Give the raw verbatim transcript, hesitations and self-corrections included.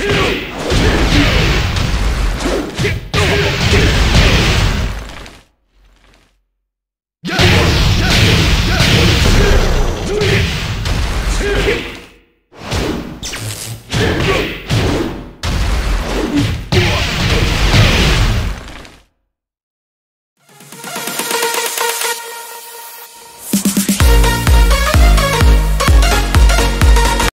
you!